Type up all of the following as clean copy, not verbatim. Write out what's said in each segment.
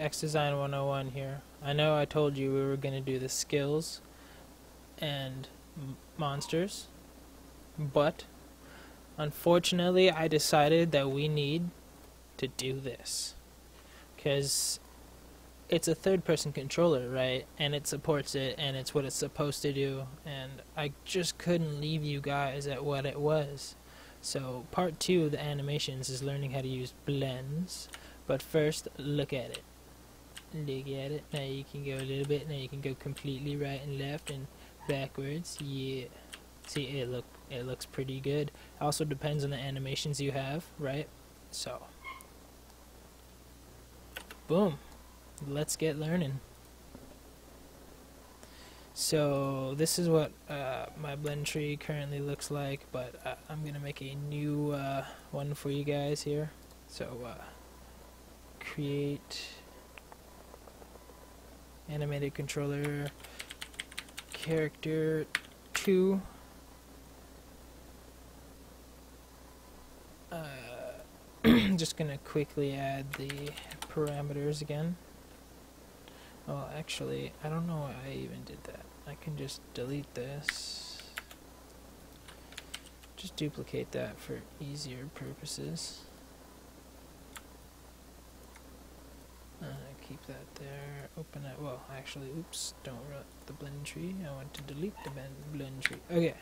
X Design 101 here. I know I told you we were going to do the skills and monsters, but unfortunately I decided that we need to do this because it's a third-person controller, right? And it supports it, and it's what it's supposed to do, and I just couldn't leave you guys at what it was. So part 2 of the animations is learning how to use blends, but first look at it. Look at it. Now you can go a little bit, now you can go completely right and left and backwards. Yeah. See, it looks pretty good. Also depends on the animations you have, right? So boom. Let's get learning. So this is what my blend tree currently looks like, but I'm gonna make a new one for you guys here. So create animated controller character 2. I'm just gonna quickly add the parameters again. Well, actually, I don't know why I even did that. I can just delete this. Just duplicate that for easier purposes. Keep that there. Open it. Well, actually, oops, don't run the blend tree. I want to delete the blend tree. Okay.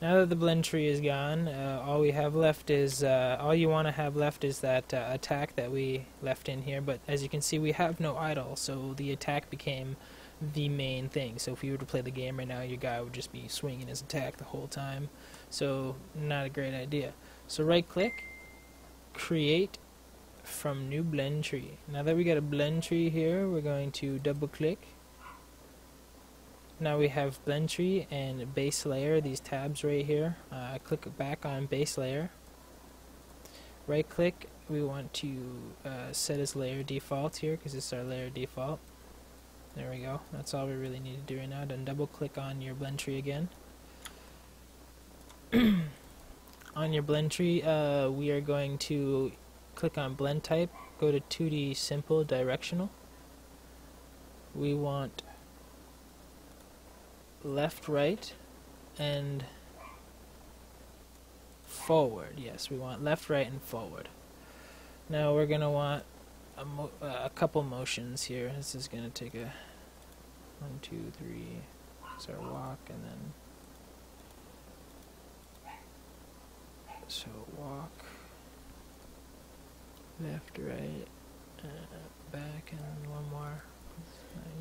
Now that the blend tree is gone, all we have left is all you want to have left is that attack that we left in here. But as you can see, we have no idle, so the attack became the main thing. So if you were to play the game right now, your guy would just be swinging his attack the whole time. So not a great idea. So right-click, create from new blend tree. Now that we got a blend tree here, we're going to double-click. Now we have blend tree and base layer, these tabs right here. Click back on base layer. Right click, we want to set as layer default here because it's our layer default. There we go. That's all we really need to do right now. Then double click on your blend tree again. On your blend tree, we are going to click on blend type, go to 2D simple directional. We want left, right, and forward. Yes, we want left, right, and forward. Now we're going to want a couple motions here. This is going to take a 1, 2, 3, it's our walk, and then so walk, left, right, back, and then one more.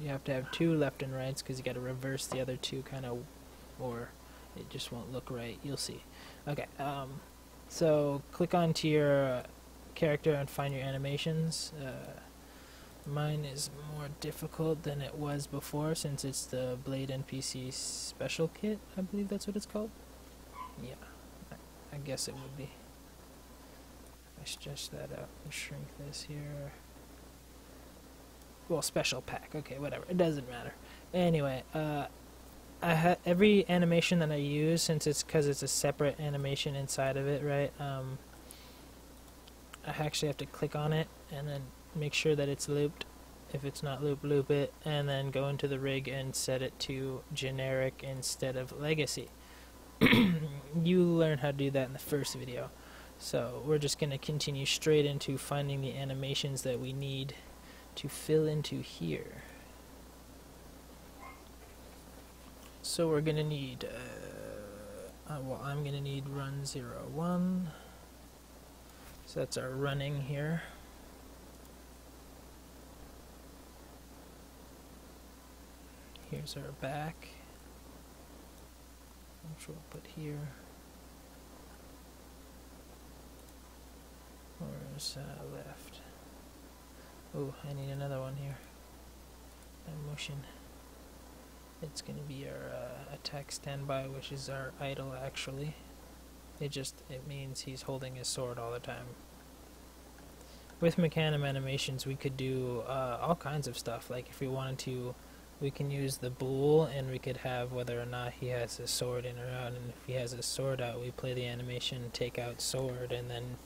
You have to have 2 left and rights because you got to reverse the other 2 kind of, or it just won't look right. You'll see. Okay. So click onto your character and find your animations. Mine is more difficult than it was before since it's the Blade NPC special kit. I believe that's what it's called. Yeah, I guess it would be. I stretch that out and shrink this here. Well, special pack, okay, whatever, it doesn't matter. Anyway, every animation that I use, since it's because it's a separate animation inside of it, right, I actually have to click on it and then make sure that it's looped. If it's not looped, loop it, and then go into the rig and set it to generic instead of legacy. You learn how to do that in the first video. So we're just going to continue straight into finding the animations that we need to fill into here. So we're gonna need well, I'm gonna need run 01, so that's our running here. Here's our back, which we'll put here. Where's left? Oh, I need another one here. Motion. It's going to be our attack standby, which is our idle actually. It means he's holding his sword all the time. With Mechanum animations, we could do all kinds of stuff. Like if we wanted to, we can use the bool, and we could have whether or not he has his sword in or out. And if he has his sword out, we play the animation take out sword, and then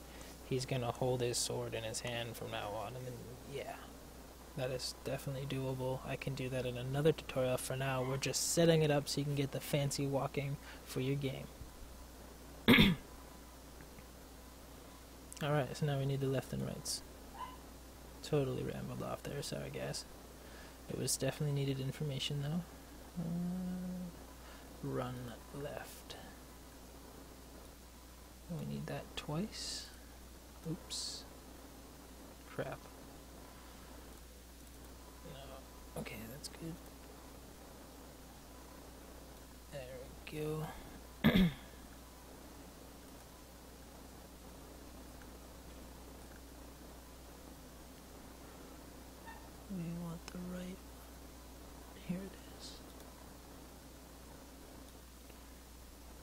he's going to hold his sword in his hand from now on. And then Yeah, that is definitely doable. I can do that in another tutorial. For now, we're just setting it up so you can get the fancy walking for your game. Alright, so now we need the left and rights. Totally rambled off there, sorry guys. It was definitely needed information though. Run left. We need that twice. Oops. Crap. No. Okay, that's good. There we go.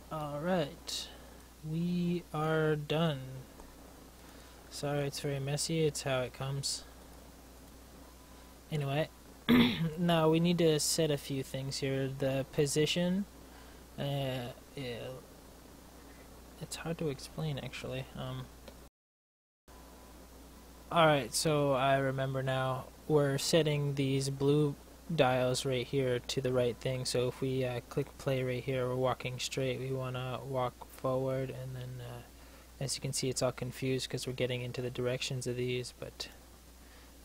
Alright, we are done. Sorry it's very messy, it's how it comes. Anyway, now we need to set a few things here. The position, it's hard to explain actually. Alright, so I remember now, we're setting these blue dials right here to the right thing, so if we click play right here, we're walking straight. We want to walk forward, and then as you can see it's all confused because we're getting into the directions of these, but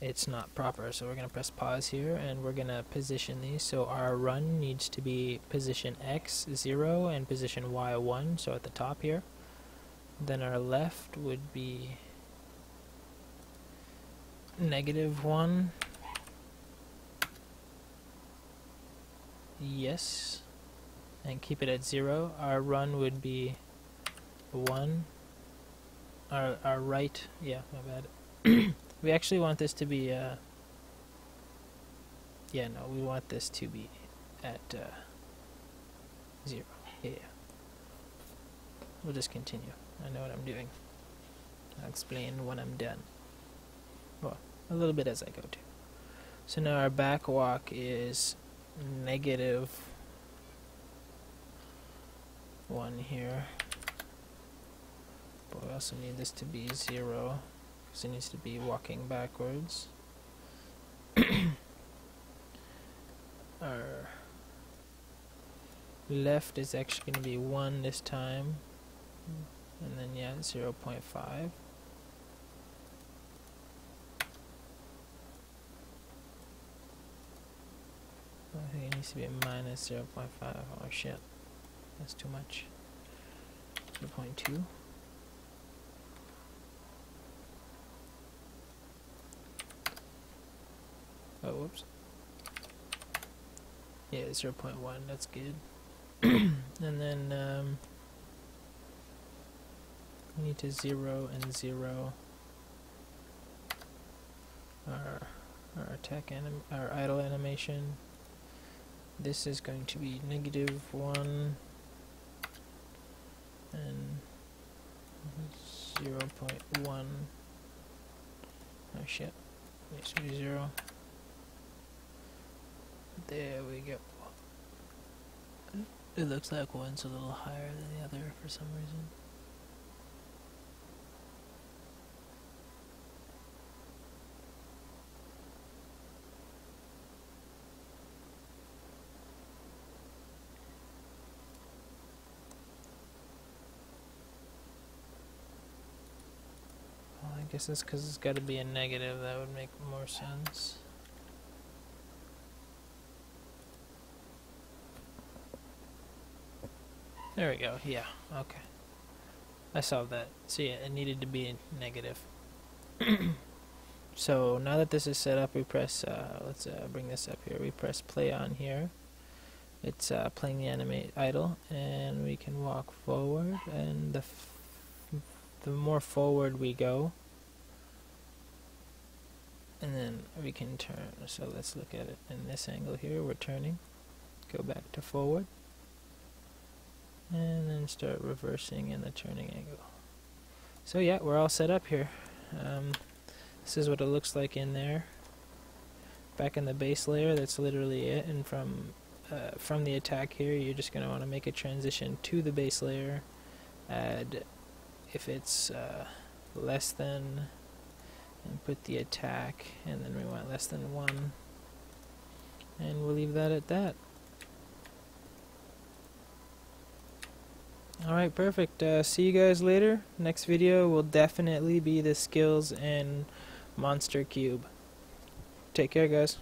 it's not proper, so we're going to press pause here and we're going to position these. So our run needs to be position X 0 and position Y 1, so at the top here. Then our left would be -1. Yes, and keep it at 0. Our run would be 1. Our right, yeah, my bad. We actually want this to be, yeah, no, we want this to be at 0. Yeah, we'll just continue. I know what I'm doing. I'll explain when I'm done. Well, a little bit as I go to. So now our back walk is -1 here, but we also need this to be 0 because it needs to be walking backwards. Our left is actually going to be 1 this time, and then yeah, 0.5. I think it needs to be -0.5. Oh shit, that's too much. 0.2. Oh, whoops. Yeah, 0.1. That's good. And then we need to 0 and 0. Our attack our idle animation. This is going to be -1 and 0.1. Oh shit, it should be 0. There we go. It looks like one's a little higher than the other for some reason. I guess that's because it's got to be a negative. That would make more sense. There we go. Yeah, okay, I solved that. So yeah, it needed to be a negative. So now that this is set up, we press let's bring this up here. We press play on here. It's playing the animate idle, and we can walk forward, and the more forward we go, and then we can turn. So let's look at it in this angle here. We're turning, go back to forward, and then start reversing in the turning angle. So yeah, we're all set up here. This is what it looks like in there. Back in the base layer, that's literally it. And from the attack here, you're just going to want to make a transition to the base layer. Add, if it's less than and put the attack, and then we want less than 1, and we'll leave that at that. Alright, perfect. See you guys later. Next video will definitely be the skills and monster cube. Take care, guys.